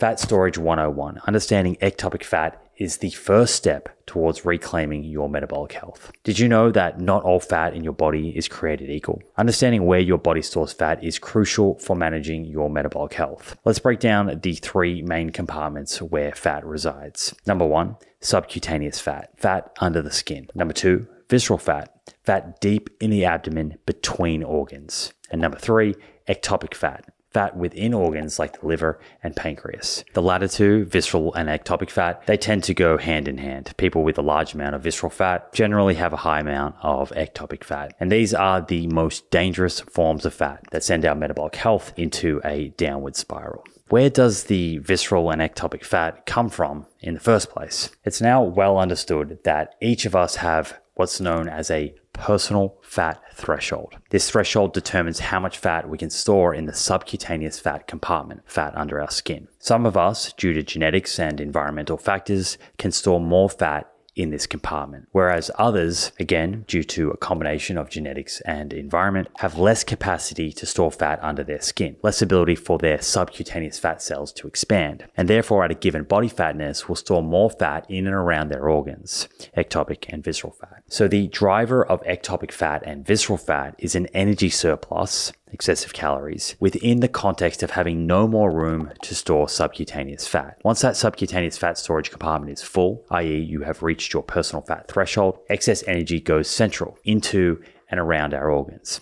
Fat Storage 101, understanding ectopic fat is the first step towards reclaiming your metabolic health. Did you know that not all fat in your body is created equal? Understanding where your body stores fat is crucial for managing your metabolic health. Let's break down the three main compartments where fat resides. Number one, subcutaneous fat, fat under the skin. Number two, visceral fat, fat deep in the abdomen between organs. And number three, ectopic fat, fat within organs like the liver and pancreas. The latter two, visceral and ectopic fat, they tend to go hand in hand. People with a large amount of visceral fat generally have a high amount of ectopic fat. And these are the most dangerous forms of fat that send our metabolic health into a downward spiral. Where does the visceral and ectopic fat come from in the first place? It's now well understood that each of us have what's known as a personal fat threshold. This threshold determines how much fat we can store in the subcutaneous fat compartment, fat under our skin. Some of us, due to genetics and environmental factors, can store more fat in this compartment, whereas others, again, due to a combination of genetics and environment, have less capacity to store fat under their skin, less ability for their subcutaneous fat cells to expand, and therefore at a given body fatness will store more fat in and around their organs, ectopic and visceral fat. So the driver of ectopic fat and visceral fat is an energy surplus, excessive calories, within the context of having no more room to store subcutaneous fat. Once that subcutaneous fat storage compartment is full, i.e. you have reached your personal fat threshold, excess energy goes central into and around our organs.